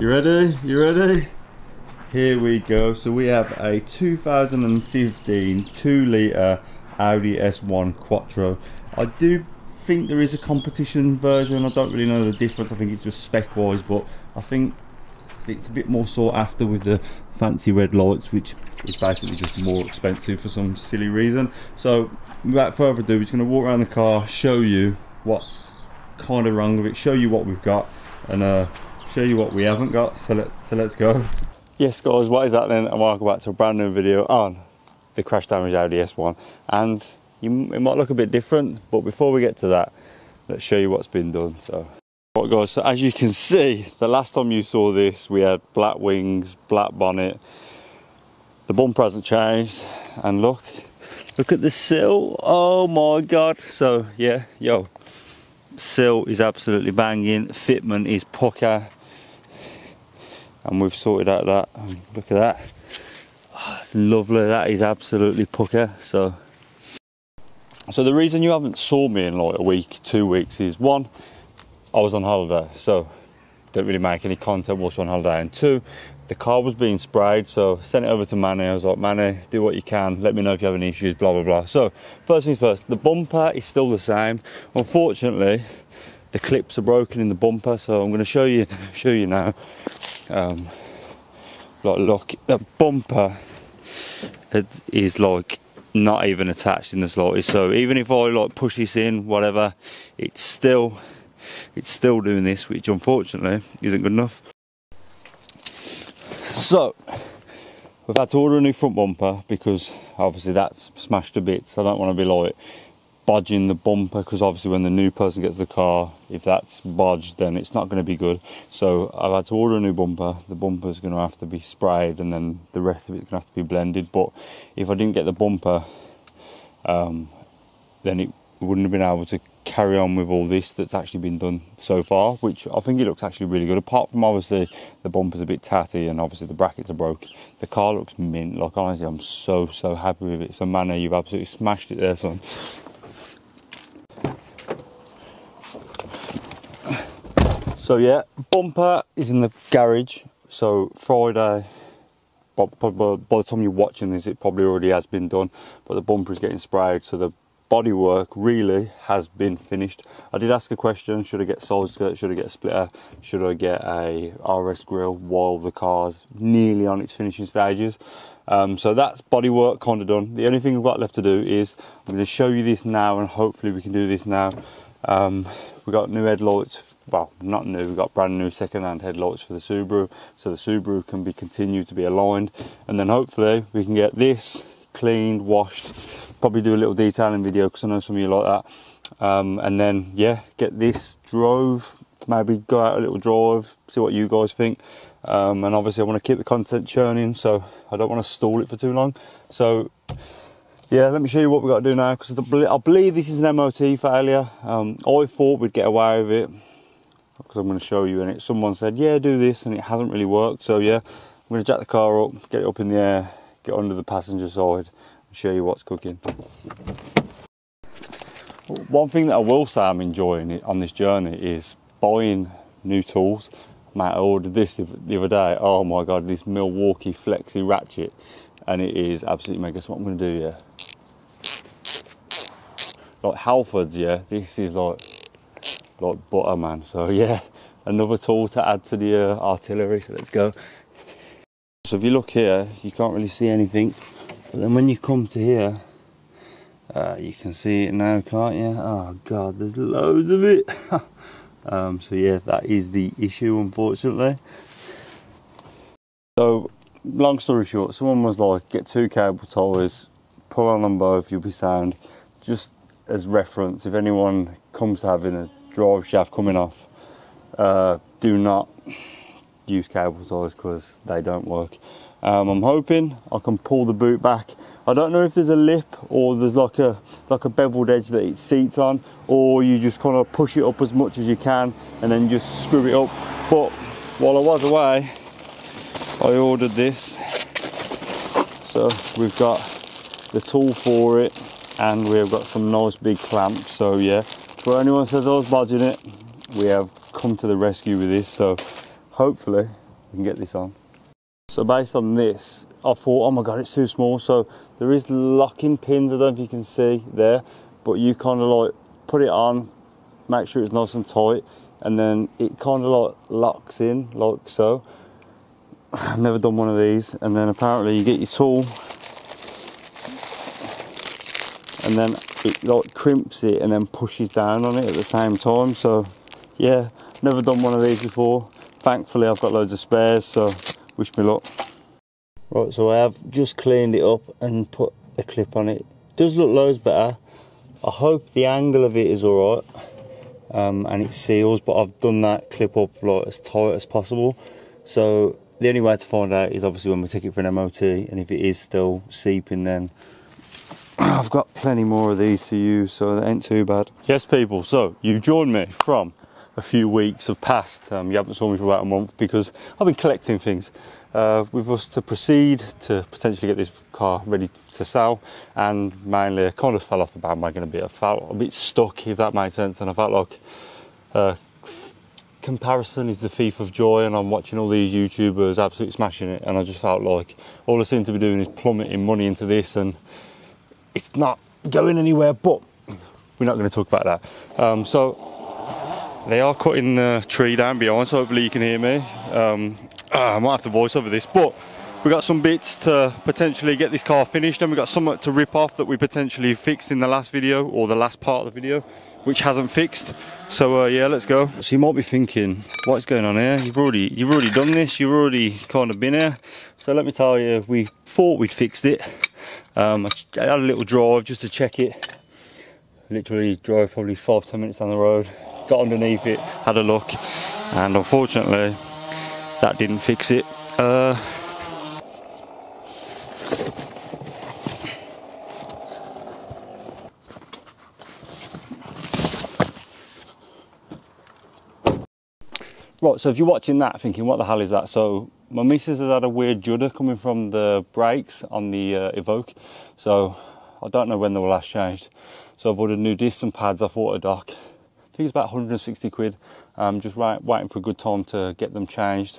You ready? You ready? Here we go. So we have a 2015 2-litre Audi S1 Quattro. I do think there is a competition version. I don't really know the difference. I think it's just spec wise, but I think it's a bit more sought after with the fancy red lights, which is basically just more expensive for some silly reason. So without further ado, we're just going to walk around the car, show you what's kind of wrong with it, show you what we've got, and show you what we haven't got. So let's go. Yes guys, what is that then, and welcome back to a brand new video on the crash damaged Audi S1. And it might look a bit different, but before we get to that, let's show you what's been done. So right guys, so as you can see, the last time you saw this, we had black wings, black bonnet, the bumper hasn't changed, and look at the sill. Oh my god. So yeah, yo, sill is absolutely banging, fitment is pucker, and we've sorted out that. Look at that, it's lovely. That is absolutely pucker. So the reason you haven't saw me in like a week, 2 weeks is, one, I was on holiday, so don't really make any content whilst on holiday, and two, the car was being sprayed. So sent it over to Manny. I was like, Manny, do what you can, let me know if you have any issues, blah blah blah. So first things first, the bumper is still the same. Unfortunately the clips are broken in the bumper, so I'm going to show you now. Like, look, the bumper is like not even attached in the slightest. So even if I like push this in, whatever, it's still doing this, which unfortunately isn't good enough. So we've had to order a new front bumper because obviously that's smashed to bits. I don't want to be like bodging the bumper, because obviously when the new person gets the car, if that's bodged, then it's not going to be good. So I've had to order a new bumper. The bumper's going to have to be sprayed, and then the rest of it's going to have to be blended. But if I didn't get the bumper, then it wouldn't have been able to carry on with all this that's actually been done so far, which I think it looks actually really good, apart from obviously the bumper's a bit tatty and obviously the brackets are broke. The car looks mint. Like honestly, I'm so happy with it. So Manor, you've absolutely smashed it there, son. So yeah, bumper is in the garage. So Friday, by the time you're watching this, it probably already has been done, but the bumper is getting sprayed, so the bodywork really has been finished. I did ask a question, should I get side skirt, should I get a splitter, should I get a RS grille while the car's nearly on its finishing stages. So that's bodywork kind of done. The only thing we've got left to do is, I'm going to show you this now, and hopefully we can do this now. We got new headlights. Well, not new, we've got brand new second-hand headlights for the Subaru, so the Subaru can be continued to be aligned, and then hopefully we can get this cleaned, washed, probably do a little detailing video because I know some of you like that, and then yeah, get this drove, maybe go out a little drive, see what you guys think, and obviously I want to keep the content churning, so I don't want to stall it for too long. So yeah, let me show you what we've got to do now, because I believe this is an MOT failure. I thought we'd get away with it, because I'm going to show you, and someone said, yeah, do this, and it hasn't really worked. So yeah, I'm going to jack the car up, get it up in the air, get under the passenger side, and show you what's cooking. One thing that I will say I'm enjoying it on this journey is buying new tools. Mate, I ordered this the other day. Oh my god, this Milwaukee flexi ratchet, and it is absolutely mega. So what I'm going to do, yeah, like Halfords, yeah, this is like butter, man. So yeah, another tool to add to the artillery. So let's go. So if you look here, you can't really see anything, but then when you come to here, you can see it now, can't you? Oh god, there's loads of it. So yeah, that is the issue, unfortunately. So long story short, someone was like, get two cable ties, pull on them both, you'll be sound. Just as reference, if anyone comes to having a drive shaft coming off, do not use cable ties because they don't work. I'm hoping I can pull the boot back. I don't know if there's a lip, or there's like a beveled edge that it seats on, or you just kind of push it up as much as you can and then just screw it up. But while I was away, I ordered this, so we've got the tool for it, and we've got some nice big clamps. So yeah, for anyone says I was budging it, we have come to the rescue with this. So hopefully we can get this on. So based on this, I thought, oh my God, it's too small. So there is locking pins, I don't know if you can see there, but you kind of like put it on, make sure it's nice and tight, and then it kind of like locks in, like so. I've never done one of these. And then apparently you get your tool, and then it like crimps it and then pushes down on it at the same time. So yeah, never done one of these before. Thankfully I've got loads of spares, so wish me luck. Right, so I have just cleaned it up and put a clip on it. Does look loads better. I hope the angle of it is alright, and it seals, but I've done that clip up like as tight as possible. So the only way to find out is obviously when we take it for an MOT, and if it is still seeping, then I've got plenty more of these to use, so that ain't too bad. Yes people, so you've joined me from a few weeks have passed. You haven't saw me for about a month because I've been collecting things with us to proceed to potentially get this car ready to sell, and mainly I kind of fell off the bandwagon a bit. I felt a bit stuck, if that made sense, and I felt like comparison is the thief of joy, and I'm watching all these YouTubers absolutely smashing it, and I just felt like all I seem to be doing is plummeting money into this, and it's not going anywhere, but we're not going to talk about that. So they are cutting the tree down behind, so hopefully you can hear me. I might have to voice over this, but we've got some bits to potentially get this car finished, and we've got something to rip off that we potentially fixed in the last video, or the last part of the video, which hasn't fixed. So yeah, let's go. So you might be thinking, what's going on here? You've already done this, you've already kind of been here. So let me tell you, we thought we'd fixed it. I had a little drive just to check it. Literally drove probably 5-10 minutes down the road, got underneath it, had a look, and unfortunately that didn't fix it. Right, so if you're watching that thinking, what the hell is that? So my missus has had a weird judder coming from the brakes on the Evoque, so I don't know when they were last changed. So I've ordered new discs and pads off Autodock. I think it's about 160 quid. I'm just waiting for a good time to get them changed.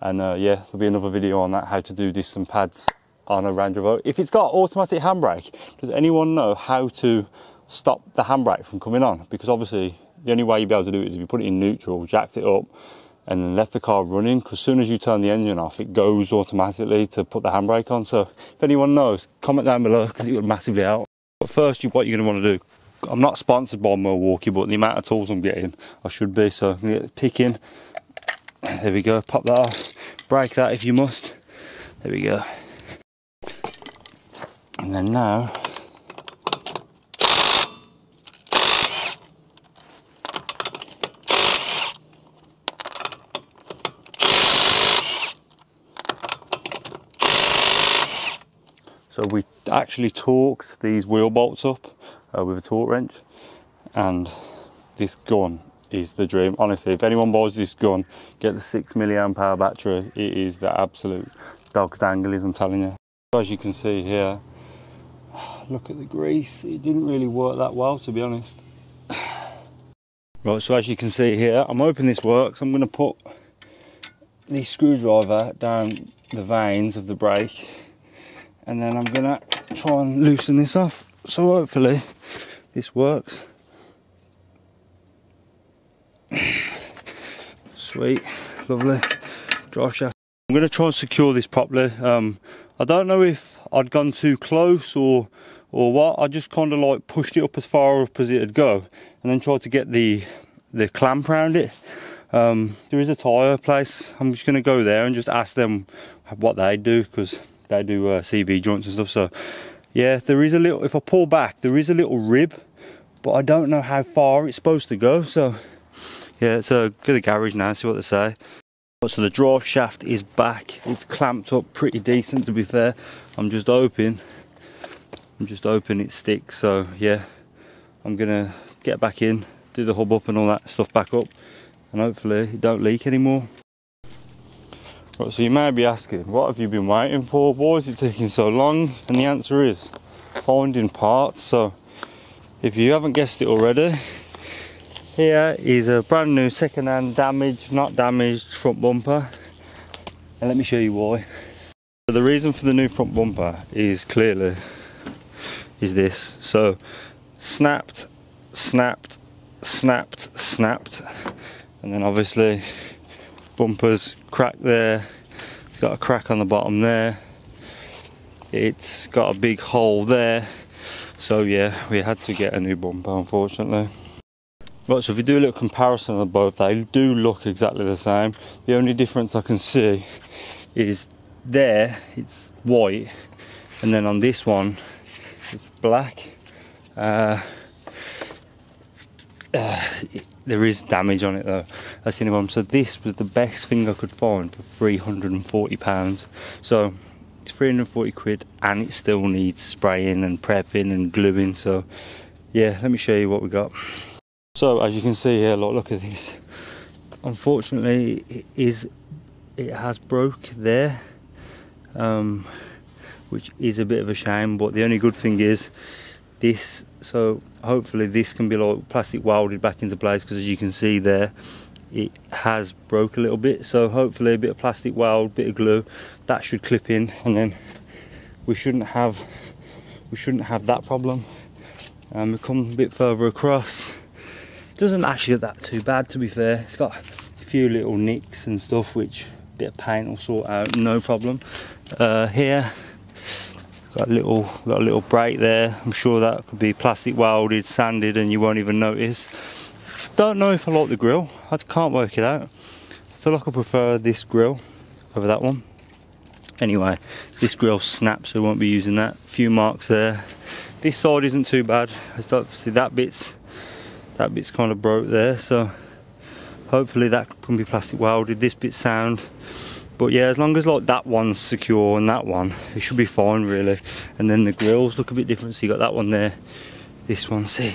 And yeah, there'll be another video on that, how to do discs and pads on a Range Rover. If it's got automatic handbrake, does anyone know how to stop the handbrake from coming on? Because obviously the only way you'd be able to do it is if you put it in neutral, jacked it up, and then left the car running, because as soon as you turn the engine off, it goes automatically to put the handbrake on. So if anyone knows, comment down below, because it would massively help. But first, what you're going to want to do, I'm not sponsored by Milwaukee, but the amount of tools I'm getting, I should be. So I'm going to get the pick in. There we go, pop that off. Break that if you must. There we go. And then now, so we actually torqued these wheel bolts up with a torque wrench, and this gun is the dream. Honestly, if anyone buys this gun, get the 6 mAh battery. It is the absolute dog's dangles, I'm telling you. As you can see here, look at the grease. It didn't really work that well, to be honest. Right, so as you can see here, I'm hoping this works. I'm going to put the screwdriver down the vanes of the brake, and then I'm gonna try and loosen this off. So hopefully this works. Sweet, lovely, dry shaft. I'm gonna try and secure this properly. I don't know if I'd gone too close or what. I just kind of like pushed it up as far up as it would go, and then tried to get the clamp around it. There is a tyre place. I'm just gonna go there and just ask them what they do, because they do CV joints and stuff. So yeah, there is a little, if I pull back, there is a little rib, but I don't know how far it's supposed to go. So yeah, it's a go to the garage now, see what they say. So the drive shaft is back. It's clamped up pretty decent, to be fair. I'm just hoping it sticks. So yeah, I'm gonna get back in, do the hub up and all that stuff back up, and hopefully it don't leak anymore. So you may be asking, what have you been waiting for? Why is it taking so long? And the answer is finding parts. So if you haven't guessed it already, here is a brand new second-hand damaged, not damaged front bumper. and let me show you why. So the reason for the new front bumper is clearly this. So snapped, snapped, snapped, snapped, and then obviously bumper's cracked there. It's got a crack on the bottom there. It's got a big hole there. So yeah, we had to get a new bumper, unfortunately. Right, so if you do a little comparison of both, they do look exactly the same. The only difference I can see is there, it's white, and then on this one, it's black. There is damage on it though, that's the only one. So this was the best thing I could find for £340. So it's 340 quid and it still needs spraying and prepping and gluing. So yeah, let me show you what we got. So as you can see here, look at this. Unfortunately, it has broke there, which is a bit of a shame, but the only good thing is this. So hopefully this can be like plastic welded back into place, because as you can see there, it has broke a little bit. So hopefully a bit of plastic weld, bit of glue, that should clip in, and then we shouldn't have that problem. And we come a bit further across. It doesn't actually get that too bad, to be fair. It's got a few little nicks and stuff, which a bit of paint will sort out, no problem. Here, got a little break there. I'm sure that could be plastic welded, sanded, and you won't even notice. Don't know if I like the grille. I can't work it out. I feel like I prefer this grille over that one. Anyway, this grille snaps, so I won't be using that. A few marks there. This side isn't too bad. It's obviously that bit's kind of broke there, so hopefully that can be plastic welded. This bit's sound. But yeah, as long as like that one's secure and that one, it should be fine really. And then the grills look a bit different. So you got that one there, this one, see.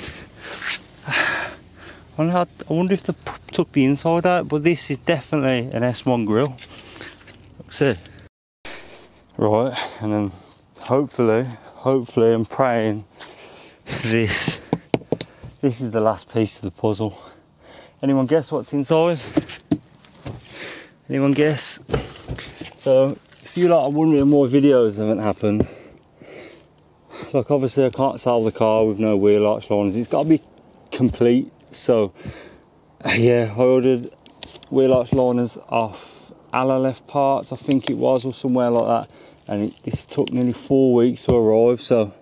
I wonder if they took the inside out, but this is definitely an S1 grill. Let's see. Right, and then hopefully I'm praying this is the last piece of the puzzle. Anyone guess what's inside? Anyone guess? So, if you lot are wondering why videos haven't happened, like obviously I can't sell the car with no wheel arch liners. It's got to be complete. So, yeah, I ordered wheel arch liners off Alalef Parts, I think it was, or somewhere like that. And this took nearly 4 weeks to arrive. So,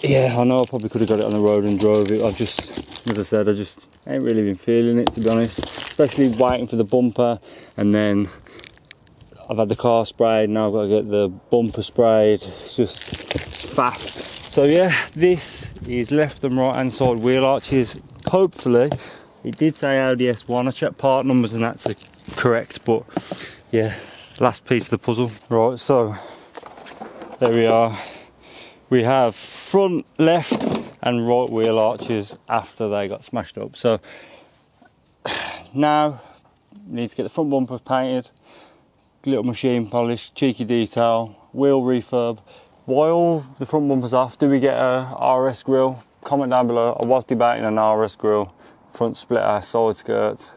yeah, I know I probably could have got it on the road and drove it. As I said, I just ain't really been feeling it, to be honest. Especially waiting for the bumper, and then I've had the car sprayed, now I've got to get the bumper sprayed. It's just faff. So yeah, this is left and right hand side wheel arches. Hopefully, it did say Audi S1. I checked part numbers and that's correct, but yeah, last piece of the puzzle. Right, so there we are. We have front, left and right wheel arches after they got smashed up. So now we need to get the front bumper painted, little machine polish, cheeky detail, wheel refurb. While the front bumper's off, do we get a RS grille? Comment down below. I was debating an RS grille, front splitter, side skirts,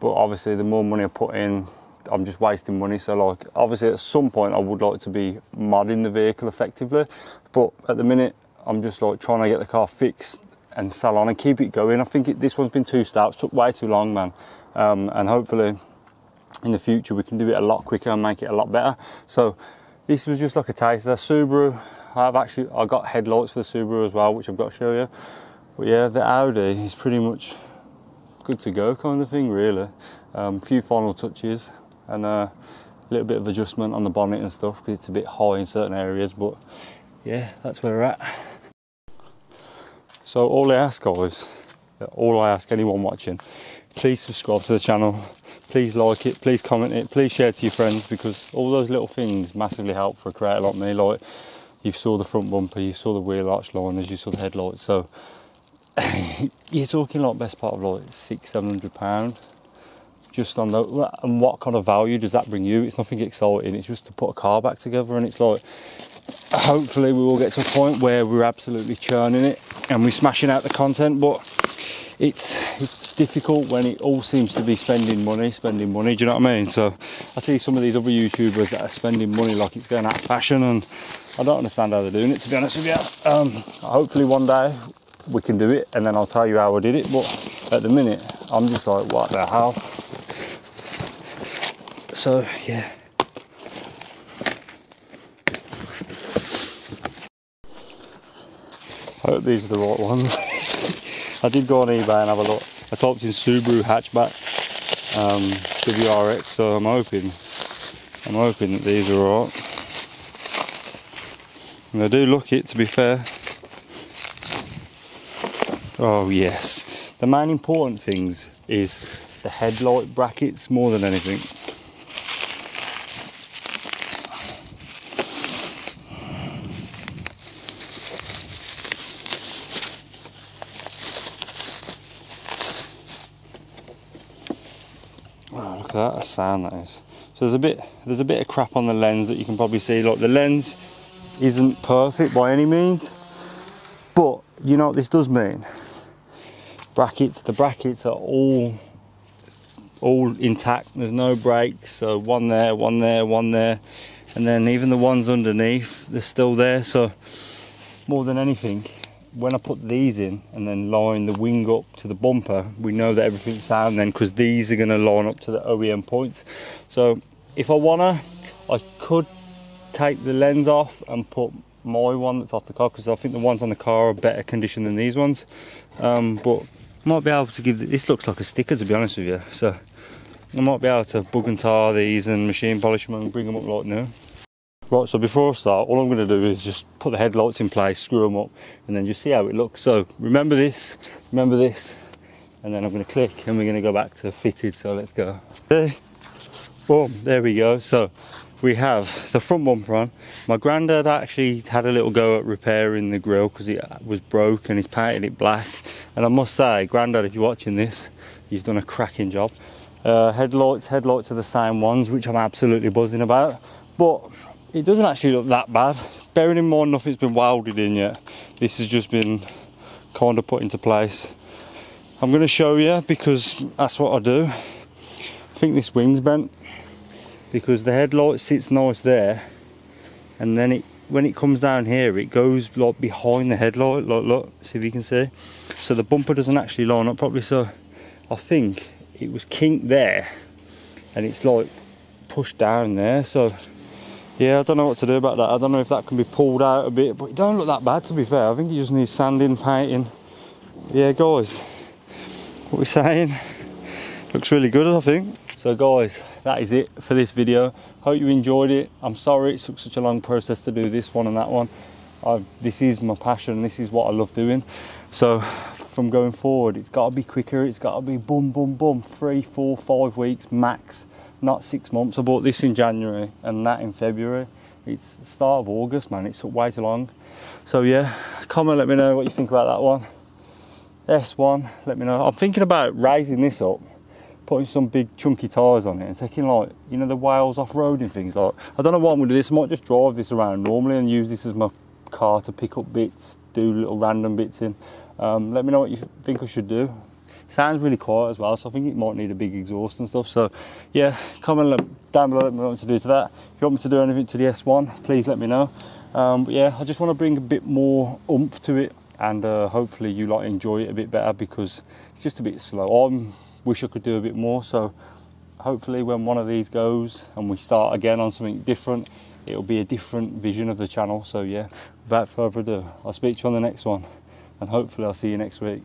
but obviously the more money I put in, I'm just wasting money. So like obviously at some point I would like to be modding the vehicle effectively, but at the minute I'm just like trying to get the car fixed and sell on and keep it going. I think this one's been too stout, took way too long, man. And hopefully in the future we can do it a lot quicker and make it a lot better. So this was just like a taste. The Subaru, I got headlights for the Subaru as well, which I've got to show you. But yeah, the Audi is pretty much good to go kind of thing really. Few final touches and a little bit of adjustment on the bonnet and stuff, because it's a bit high in certain areas, but yeah, that's where we're at. So all I ask, guys, all I ask anyone watching, please subscribe to the channel, please like it, please comment it, please share to your friends, because all those little things massively help for a creator like me. Like, you saw the front bumper, you saw the wheel arch liners, you saw the headlights, so you're talking like best part of like £600-700 just on the, and what kind of value does that bring you? It's nothing exciting, it's just to put a car back together. And it's like, hopefully we will get to a point where we're absolutely churning it and we're smashing out the content, but it's difficult when it all seems to be spending money, do you know what I mean? So I see some of these other YouTubers that are spending money like it's going out of fashion, and I don't understand how they're doing it, to be honest with you. Hopefully one day we can do it and then I'll tell you how I did it, but at the minute I'm just like, what the hell? So yeah. I hope these are the right ones. I did go on eBay and have a look. I typed in Subaru hatchback WRX, so I'm hoping that these are all right. And they do look it, to be fair. Oh yes. The main important things is the headlight brackets more than anything. Look at that sound that is. So there's a bit of crap on the lens that you can probably see. Like, the lens isn't perfect by any means, but you know what this does mean? Brackets. The brackets are all intact. There's no breaks. So one there, one there, one there, and then even the ones underneath, they're still there. So more than anything, when I put these in and then line the wing up to the bumper, we know that everything's sound then, because these are going to line up to the OEM points. So if I wanna, I could take the lens off and put my one that's off the car, because I think the ones on the car are better condition than these ones, but I might be able to give this looks like a sticker, to be honest with you. So I might be able to bug and tar these and machine polish them and bring them up like new. Right, so before I start, all I'm going to do is just put the headlights in place, screw them up, and then just see how it looks. So remember this, and then I'm going to click and we're going to go back to fitted. So let's go. Boom, there we go. So we have the front bumper on. My granddad actually had a little go at repairing the grille because it was broke, and he's painted it black. And I must say, granddad, if you're watching this, you've done a cracking job. Headlights are the same ones, which I'm absolutely buzzing about. But it doesn't actually look that bad. Bearing in mind nothing's been welded in yet. This has just been kind of put into place. I'm going to show you because that's what I do. I think this wing's bent because the headlight sits nice there, and then when it comes down here, it goes like behind the headlight. Like, look, see if you can see. So the bumper doesn't actually line up properly. So I think it was kinked there, and it's like pushed down there. So yeah, I don't know what to do about that. I don't know if that can be pulled out a bit, but it don't look that bad, to be fair. I think it just needs sanding, painting. Yeah, guys, what we're saying, looks really good, I think. So guys, that is it for this video. Hope you enjoyed it. I'm sorry it took such a long process to do this one and that one. This is my passion, this is what I love doing. So from going forward, it's got to be quicker. It's got to be boom, boom, boom, 3, 4, 5 weeks max. Not 6 months. I bought this in January and that in February. It's the start of August, man. It's took way too long. So yeah, comment, let me know what you think about that one. S1, let me know. I'm thinking about raising this up, putting some big chunky tyres on it and taking, like, you know, the Wales off-roading things. Like, I don't know what I'm going to do this. I might just drive this around normally and use this as my car to pick up bits, do little random bits in. Let me know what you think I should do. Sounds really quiet as well, so I think it might need a big exhaust and stuff. So yeah, comment down below, let me know what to do to that. If you want me to do anything to the S1, please let me know. But yeah, I just want to bring a bit more oomph to it, and hopefully you like enjoy it a bit better, because it's just a bit slow. I wish I could do a bit more, so hopefully when one of these goes and we start again on something different, it'll be a different vision of the channel. So yeah, without further ado, I'll speak to you on the next one, and hopefully I'll see you next week.